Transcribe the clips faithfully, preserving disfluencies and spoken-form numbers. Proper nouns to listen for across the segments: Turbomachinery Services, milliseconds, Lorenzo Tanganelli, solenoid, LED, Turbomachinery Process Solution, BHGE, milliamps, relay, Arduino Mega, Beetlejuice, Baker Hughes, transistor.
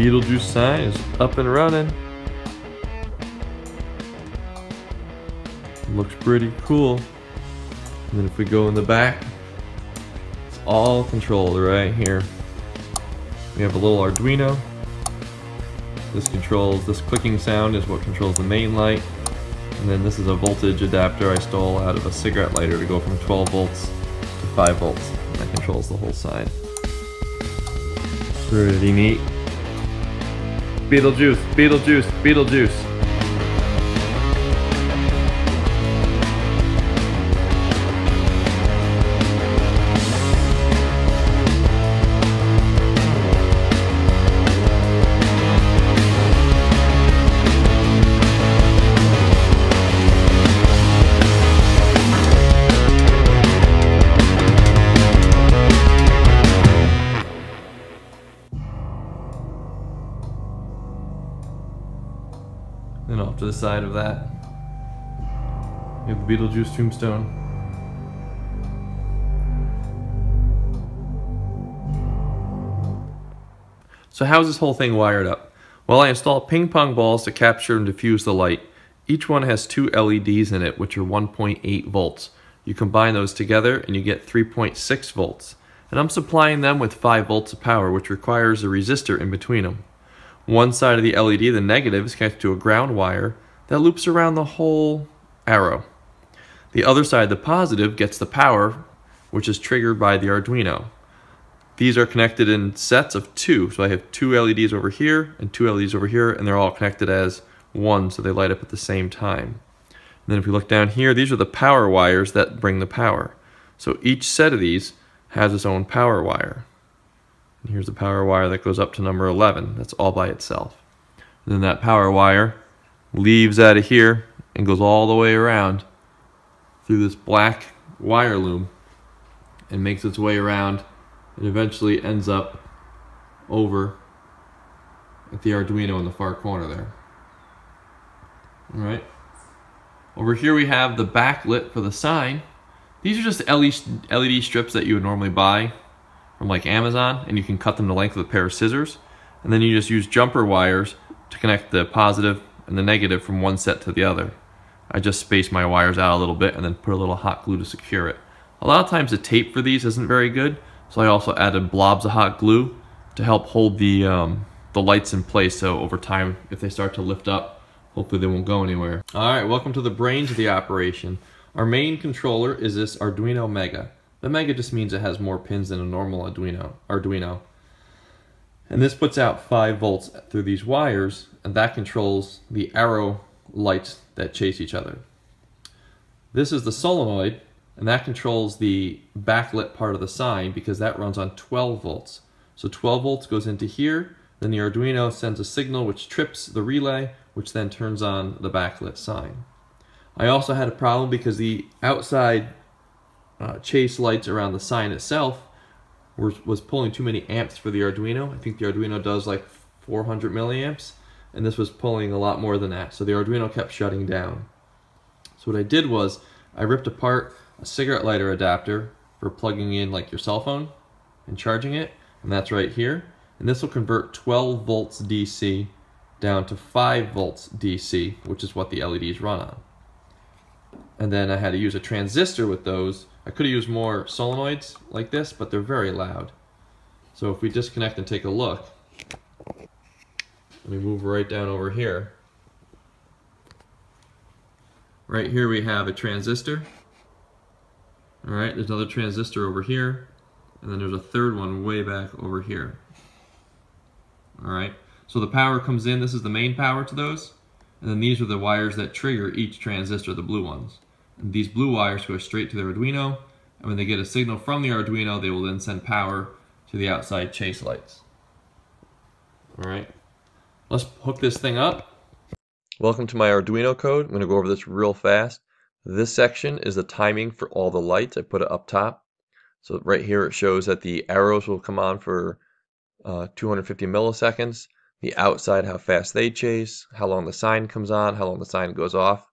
Beetlejuice sign is up and running. Looks pretty cool. And then if we go in the back, it's all controlled right here. We have a little Arduino. This controls, this clicking sound is what controls the main light. And then this is a voltage adapter I stole out of a cigarette lighter to go from twelve volts to five volts. And that controls the whole sign. Pretty neat. Beetlejuice, Beetlejuice, Beetlejuice. And off to the side of that, we have the Beetlejuice tombstone. So how's this whole thing wired up? Well, I install ping pong balls to capture and diffuse the light. Each one has two L E Ds in it, which are one point eight volts. You combine those together and you get three point six volts. And I'm supplying them with five volts of power, which requires a resistor in between them. One side of the L E D, the negative, is connected to a ground wire that loops around the whole arrow. The other side, the positive, gets the power, which is triggered by the Arduino. These are connected in sets of two, so I have two L E Ds over here and two L E Ds over here, and they're all connected as one, so they light up at the same time. And then if we look down here, these are the power wires that bring the power. So each set of these has its own power wire. And here's the power wire that goes up to number eleven. That's all by itself. And then that power wire leaves out of here and goes all the way around through this black wire loom and makes its way around and eventually ends up over at the Arduino in the far corner there. All right. Over here we have the backlit for the sign. These are just L E D strips that you would normally buy from like Amazon, and you can cut them the length of a pair of scissors, and then you just use jumper wires to connect the positive and the negative from one set to the other. I just space my wires out a little bit and then put a little hot glue to secure it. A lot of times the tape for these isn't very good, so I also added blobs of hot glue to help hold the, um, the lights in place, so over time if they start to lift up, hopefully they won't go anywhere. Alright, welcome to the brains of the operation. Our main controller is this Arduino Mega. The Mega just means it has more pins than a normal Arduino, Arduino. And this puts out five volts through these wires, and that controls the arrow lights that chase each other. This is the solenoid, and that controls the backlit part of the sign because that runs on twelve volts. So twelve volts goes into here, then the Arduino sends a signal which trips the relay, which then turns on the backlit sign. I also had a problem because the outside Uh, chase lights around the sign itself were, was pulling too many amps for the Arduino. I think the Arduino does like four hundred milliamps, and this was pulling a lot more than that, so the Arduino kept shutting down. So what I did was I ripped apart a cigarette lighter adapter for plugging in like your cell phone and charging it, and that's right here, and this will convert twelve volts D C down to five volts D C, which is what the L E Ds run on. And then I had to use a transistor with those. I could have used more solenoids like this, but they're very loud. So if we disconnect and take a look, let me move right down over here. Right here we have a transistor. All right, there's another transistor over here, and then there's a third one way back over here. All right, so the power comes in, this is the main power to those, and then these are the wires that trigger each transistor, the blue ones. And these blue wires go straight to the Arduino, and when they get a signal from the Arduino, they will then send power to the outside chase lights. Alright, let's hook this thing up. Welcome to my Arduino code. I'm going to go over this real fast. This section is the timing for all the lights. I put it up top. So right here it shows that the arrows will come on for uh, two hundred fifty milliseconds. The outside, how fast they chase, how long the sign comes on, how long the sign goes off.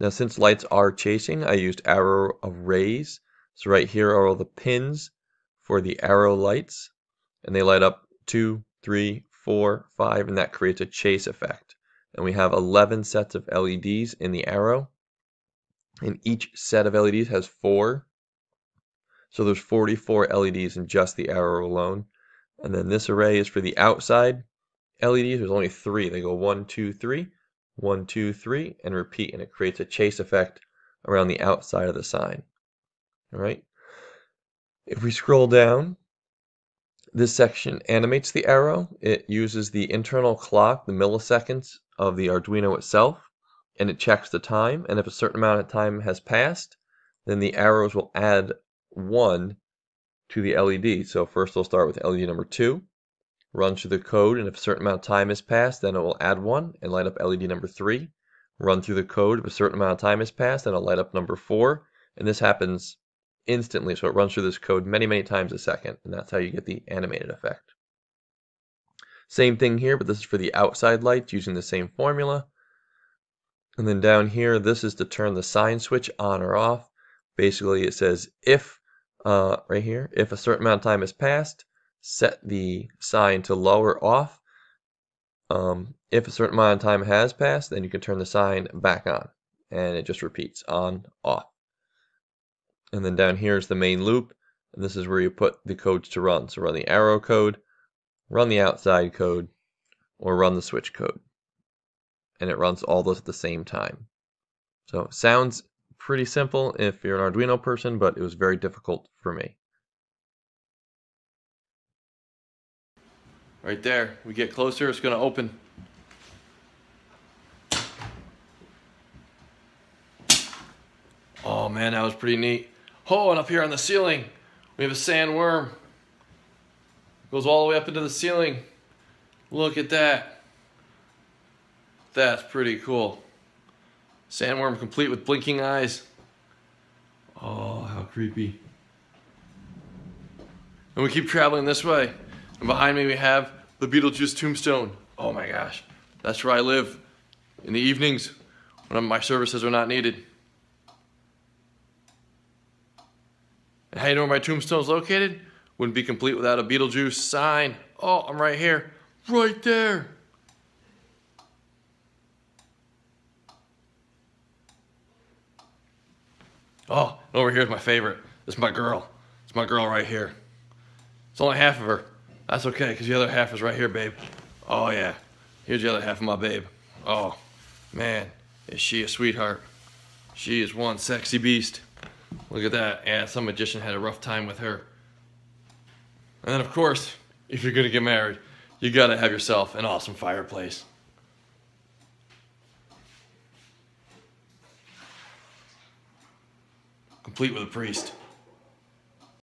Now since lights are chasing, I used arrow arrays. So right here are all the pins for the arrow lights, and they light up two, three, four, five, and that creates a chase effect. And we have eleven sets of L E Ds in the arrow, and each set of L E Ds has four. So there's forty-four L E Ds in just the arrow alone. And then this array is for the outside L E Ds. There's only three. They go one, two, three, one, two, three, and repeat, and it creates a chase effect around the outside of the sign. All right. If we scroll down, this section animates the arrow. It uses the internal clock, the milliseconds of the Arduino itself, and it checks the time. And if a certain amount of time has passed, then the arrows will add one to the L E D. So first we'll start with L E D number two, run through the code, and if a certain amount of time has passed, then it will add one and light up L E D number three. Run through the code, if a certain amount of time has passed, then it'll light up number four. And this happens instantly, so it runs through this code many, many times a second, and that's how you get the animated effect. Same thing here, but this is for the outside lights using the same formula. And then down here, this is to turn the sign switch on or off. Basically, it says if, uh, right here, if a certain amount of time has passed, set the sign to low or off. Um, if a certain amount of time has passed, then you can turn the sign back on, and it just repeats on, off. And then down here is the main loop, and this is where you put the codes to run. So run the arrow code, run the outside code, or run the switch code. And it runs all those at the same time. So it sounds pretty simple if you're an Arduino person, but it was very difficult for me. Right there, we get closer, it's going to open. Oh man, that was pretty neat. Oh, and up here on the ceiling, we have a sandworm. Goes all the way up into the ceiling. Look at that. That's pretty cool. Sandworm complete with blinking eyes. Oh, how creepy. And we keep traveling this way. And behind me we have the Beetlejuice tombstone. Oh my gosh, that's where I live in the evenings when my services are not needed. And how you know where my tombstone's located? Wouldn't be complete without a Beetlejuice sign. Oh, I'm right here. Right there. Oh, and over here's my favorite. This is my girl. It's my girl right here. It's only half of her. That's okay, because the other half is right here, babe. Oh yeah. Here's the other half of my babe. Oh, man. Is she a sweetheart? She is one sexy beast. Look at that. Yeah, some magician had a rough time with her. And then, of course, if you're going to get married, you got to have yourself an awesome fireplace. Complete with a priest.